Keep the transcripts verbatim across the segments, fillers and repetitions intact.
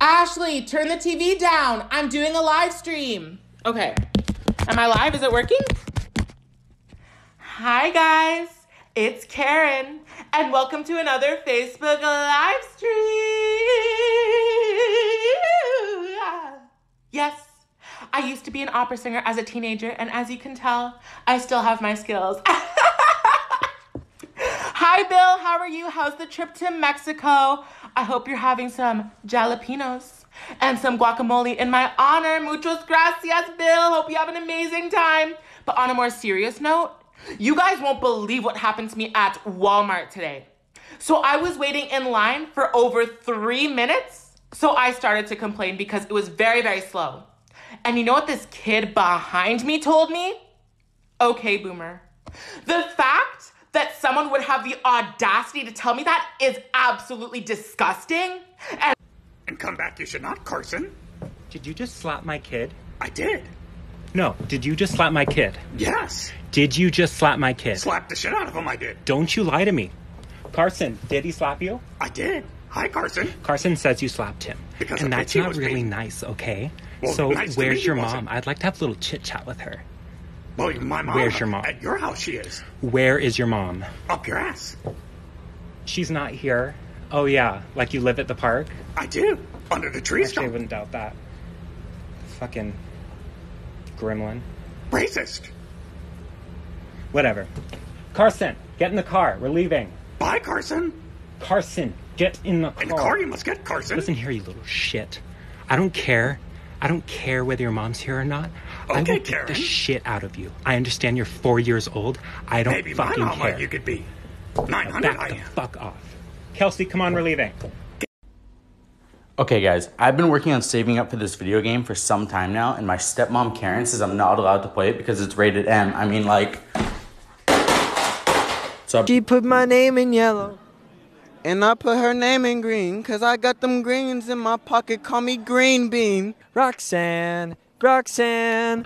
Ashley, turn the T V down. I'm doing a live stream. Okay. Am I live? Is it working? Hi, guys. It's Karen, and welcome to another Facebook live stream. Yes, I used to be an opera singer as a teenager, and as you can tell, I still have my skills. Hi, Bill. How are you? How's the trip to Mexico? I hope you're having some jalapenos and some guacamole in my honor. Muchas gracias, Bill. Hope you have an amazing time. But on a more serious note, you guys won't believe what happened to me at Walmart today. So I was waiting in line for over three minutes. So I started to complain because it was very, very slow. And you know what this kid behind me told me? Okay, boomer. The fact that someone would have the audacity to tell me that is absolutely disgusting. And, and come back, you should not, Carson. Did you just slap my kid? I did. No, did you just slap my kid? Yes. Did you just slap my kid? Slap the shit out of him, I did. Don't you lie to me. Carson, did he slap you? I did. Hi, Carson. Carson says you slapped him. Because and that's not really being... nice, okay? Well, so nice where's your mom? Wasn't. I'd like to have a little chit-chat with her. Well, my mom. Where's your mom? At your house she is. Where is your mom? Up your ass. She's not here. Oh, yeah. Like you live at the park? I do. Under the trees. Actually, I wouldn't doubt that. Fucking gremlin. Racist. Whatever. Carson, get in the car. We're leaving. Bye, Carson. Carson, get in the car. In the car you must get, Carson. Listen here, you little shit. I don't care. I don't care whether your mom's here or not. Okay, I will Karen. Beat the shit out of you. I understand you're four years old. I don't Maybe fucking mine, care. Maybe you could be. nine hundred, back I the am. Fuck off. Kelsey, come on, we're leaving. Okay, guys. I've been working on saving up for this video game for some time now, and my stepmom, Karen, says I'm not allowed to play it because it's rated M. I mean, like... So she put my name in yellow, and I put her name in green, because I got them greens in my pocket. Call me Green Bean. Roxanne. Roxanne.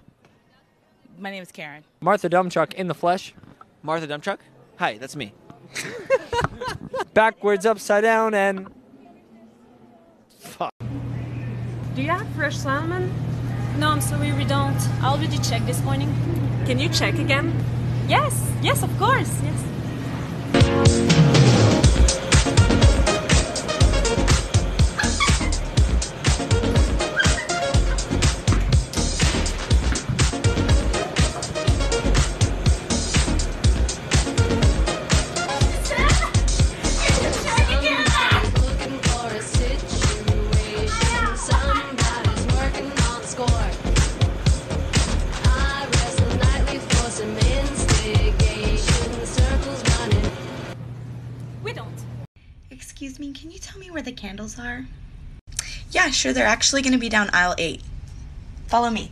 My name is Karen. Martha Dumchuck in the flesh. Martha Dumchuck? Hi, that's me. Backwards, upside down, and... Fuck. Do you have fresh salmon? No, I'm sorry, we don't. I already checked this morning. Can you check again? Yes, yes, of course, yes. Excuse me, can you tell me where the candles are? Yeah, sure, they're actually going to be down aisle eight. Follow me.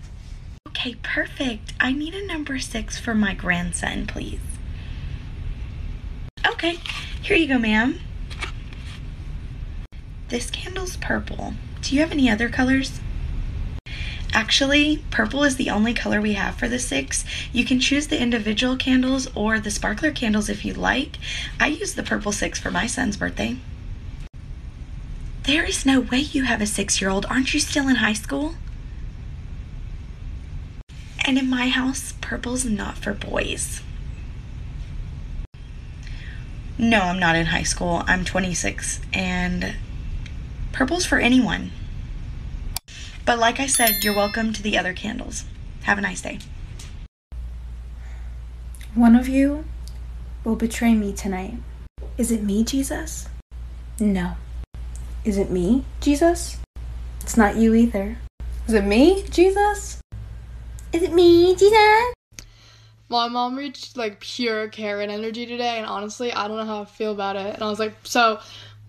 Okay, perfect. I need a number six for my grandson, please. Okay, here you go, ma'am. This candle's purple. Do you have any other colors? Actually, purple is the only color we have for the six. You can choose the individual candles or the sparkler candles if you'd like. I use the purple six for my son's birthday. There is no way you have a six-year-old. Aren't you still in high school? And in my house, purple's not for boys. No, I'm not in high school. I'm twenty-six, and purple's for anyone. But like I said, you're welcome to the other candles. Have a nice day. One of you will betray me tonight. Is it me, Jesus? No. Is it me, Jesus? It's not you either. Is it me, Jesus? Is it me, Jesus? My mom reached like pure Karen energy today, and honestly, I don't know how I feel about it. And I was like, so,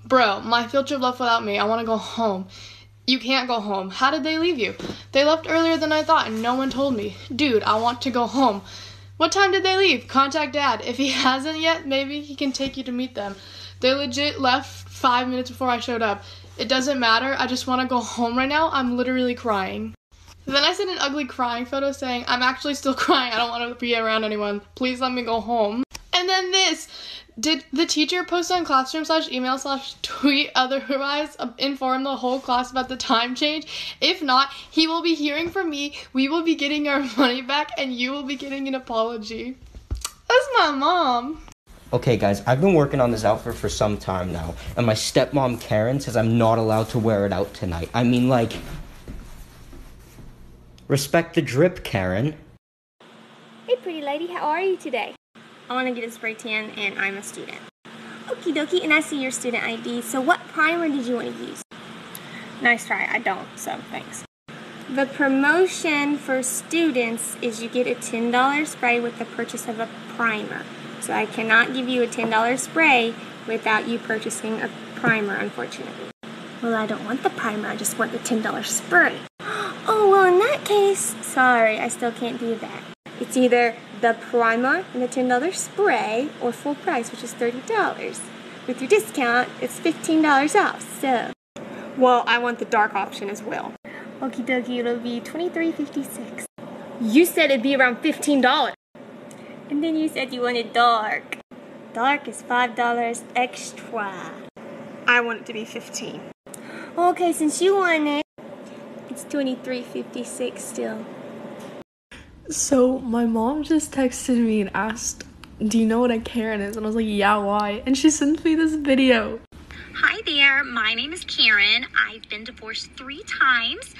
bro, my field trip left without me. I want to go home. You can't go home. How did they leave you? They left earlier than I thought and no one told me. Dude, I want to go home. What time did they leave? Contact Dad. If he hasn't yet, maybe he can take you to meet them. They legit left five minutes before I showed up. It doesn't matter. I just want to go home right now. I'm literally crying. Then I sent an ugly crying photo saying, I'm actually still crying. I don't want to be around anyone. Please let me go home. And then this. Did the teacher post on classroom slash email slash tweet otherwise inform the whole class about the time change? If not, he will be hearing from me, we will be getting our money back, and you will be getting an apology. That's my mom. Okay guys, I've been working on this outfit for some time now, and my stepmom Karen says I'm not allowed to wear it out tonight. I mean, like, respect the drip, Karen. Hey pretty lady, how are you today? I want to get a spray tan, and I'm a student. Okie dokie, and I see your student I D, so what primer did you want to use? Nice try, I don't, so thanks. The promotion for students is you get a ten dollar spray with the purchase of a primer. So I cannot give you a ten dollar spray without you purchasing a primer, unfortunately. Well, I don't want the primer, I just want the ten dollar spray. Oh, well, in that case, sorry, I still can't do that. It's either the primer and the ten dollar spray, or full price, which is thirty dollars. With your discount, it's fifteen dollars off, so. Well, I want the dark option as well. Okie dokie, it'll be twenty-three fifty-six. You said it'd be around fifteen dollars. And then you said you wanted dark. Dark is five dollars extra. I want it to be fifteen dollars. Okay, since you want it, it's twenty-three fifty-six still. So my mom just texted me and asked, do you know what a Karen is? And I was like, yeah, why? And she sent me this video. Hi there, my name is Karen. I've been divorced three times.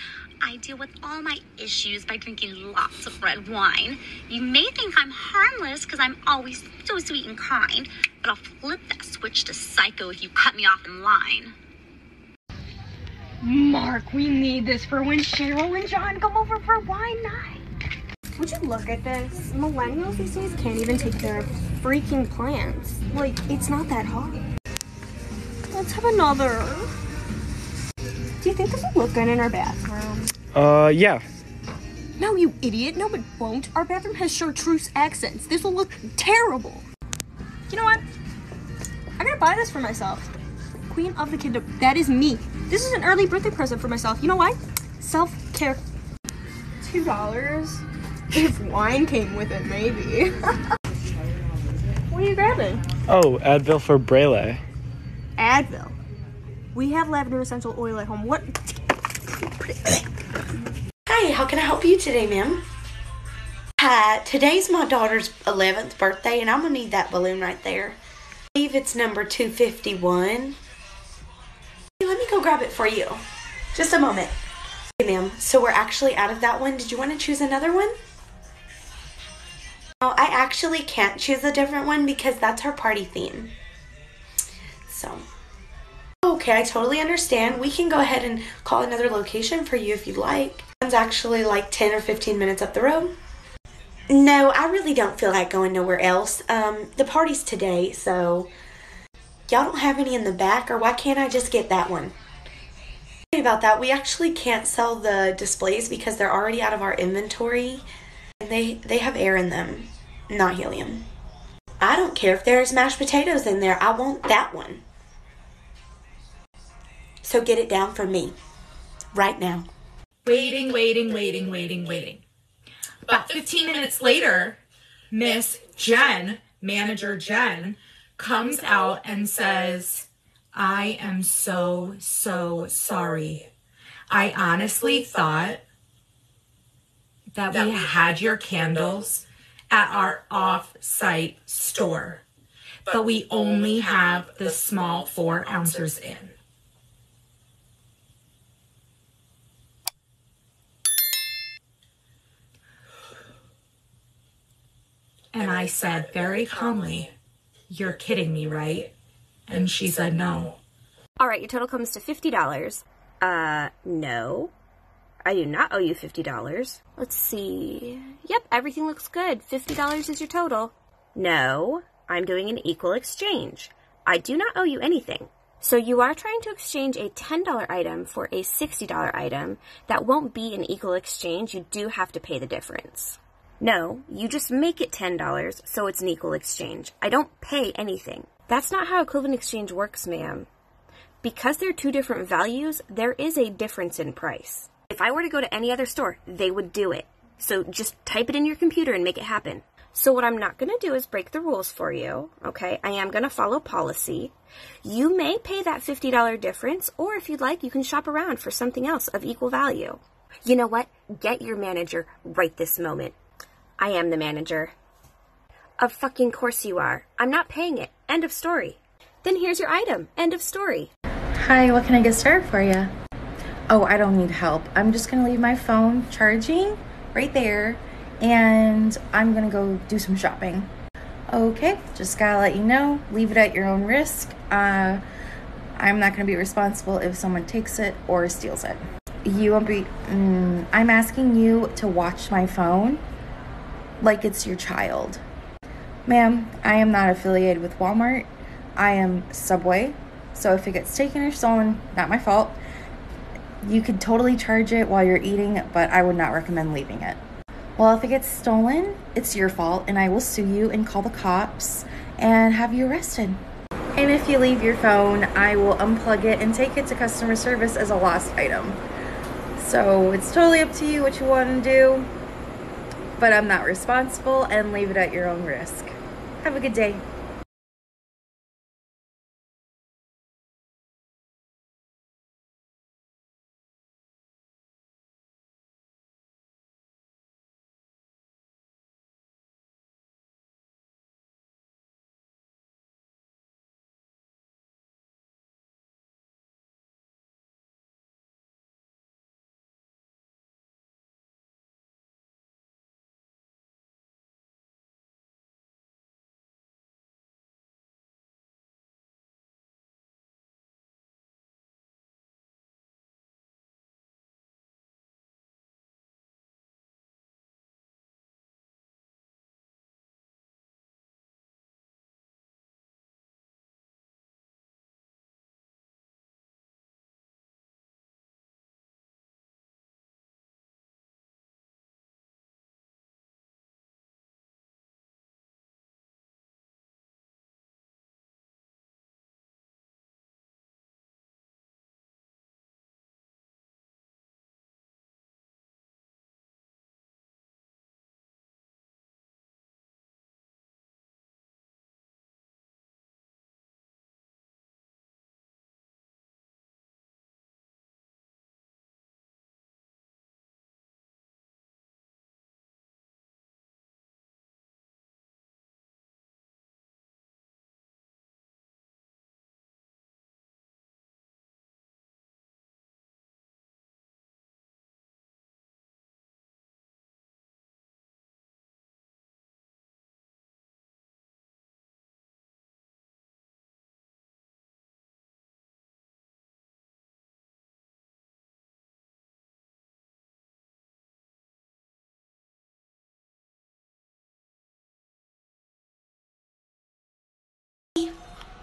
I deal with all my issues by drinking lots of red wine. You may think I'm harmless because I'm always so sweet and kind, but I'll flip that switch to psycho if you cut me off in line. Mark, we need this for when Cheryl and John come over for wine night. Would you look at this? Millennials these days can't even take their freaking plants. Like, it's not that hard. Let's have another. Do you think this will look good in our bathroom? Uh, yeah. No, you idiot. No, it won't. Our bathroom has chartreuse accents. This will look terrible. You know what? I'm gonna buy this for myself. Queen of the kingdom. That is me. This is an early birthday present for myself. You know why? Self-care. Two dollars? If wine came with it, maybe. What are you grabbing? Oh, Advil for Braille. Advil? We have lavender essential oil at home. What? Hi, how can I help you today, ma'am? Hi, today's my daughter's eleventh birthday, and I'm going to need that balloon right there. I believe it's number two fifty-one. Let me go grab it for you. Just a moment. Hey, ma'am, so we're actually out of that one. Did you want to choose another one? Oh, I actually can't choose a different one because that's her party theme. So, okay, I totally understand. We can go ahead and call another location for you if you'd like. One's actually like ten or fifteen minutes up the road. No, I really don't feel like going nowhere else. Um, the party's today, so y'all don't have any in the back, or why can't I just get that one? Sorry about that. We actually can't sell the displays because they're already out of our inventory. They they have air in them, not helium. I don't care if there's mashed potatoes in there. I want that one. So get it down for me, right now. Waiting, waiting, waiting, waiting, waiting. About fifteen minutes later, Miss Jen, Manager Jen, comes out and says, I am so, so sorry. I honestly thought that we had your candles at our off-site store, but we only have the small four ounces in. And I said very calmly, you're kidding me, right? And she said no. All right, your total comes to fifty dollars. Uh, no. I do not owe you fifty dollars. Let's see. Yep, everything looks good. fifty dollars is your total. No, I'm doing an equal exchange. I do not owe you anything. So you are trying to exchange a ten dollar item for a sixty dollar item. That won't be an equal exchange. You do have to pay the difference. No, you just make it ten dollars, so it's an equal exchange. I don't pay anything. That's not how equivalent exchange works, ma'am. Because they're two different values, there is a difference in price. If I were to go to any other store, they would do it. So just type it in your computer and make it happen. So what I'm not going to do is break the rules for you, okay? I am going to follow policy. You may pay that fifty dollars difference, or if you'd like, you can shop around for something else of equal value. You know what? Get your manager right this moment. I am the manager. Of fucking course you are. I'm not paying it. End of story. Then here's your item. End of story. Hi, what can I get started for you? Oh, I don't need help. I'm just going to leave my phone charging right there, and I'm going to go do some shopping. Okay, just gotta let you know, leave it at your own risk. Uh, I'm not going to be responsible if someone takes it or steals it. You won't be, mm, I'm asking you to watch my phone like it's your child. Ma'am, I am not affiliated with Walmart. I am Subway. So if it gets taken or stolen, not my fault. You could totally charge it while you're eating, but I would not recommend leaving it. Well, if it gets stolen, it's your fault, and I will sue you and call the cops and have you arrested. And if you leave your phone, I will unplug it and take it to customer service as a lost item. So it's totally up to you what you want to do, but I'm not responsible, and leave it at your own risk. Have a good day.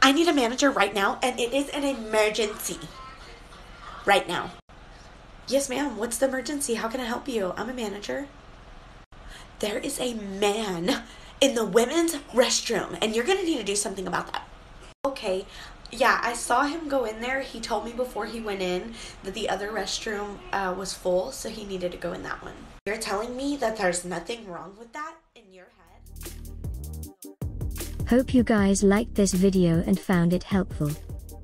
I need a manager right now, and it is an emergency. Right now. Yes, ma'am. What's the emergency? How can I help you? I'm a manager. There is a man in the women's restroom, and you're going to need to do something about that. Okay. Yeah, I saw him go in there. He told me before he went in that the other restroom uh, was full, so he needed to go in that one. You're telling me that there's nothing wrong with that in your head? Hope you guys liked this video and found it helpful.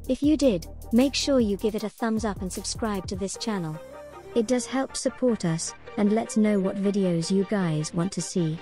If you did, make sure you give it a thumbs up and subscribe to this channel. It does help support us, and lets know what videos you guys want to see.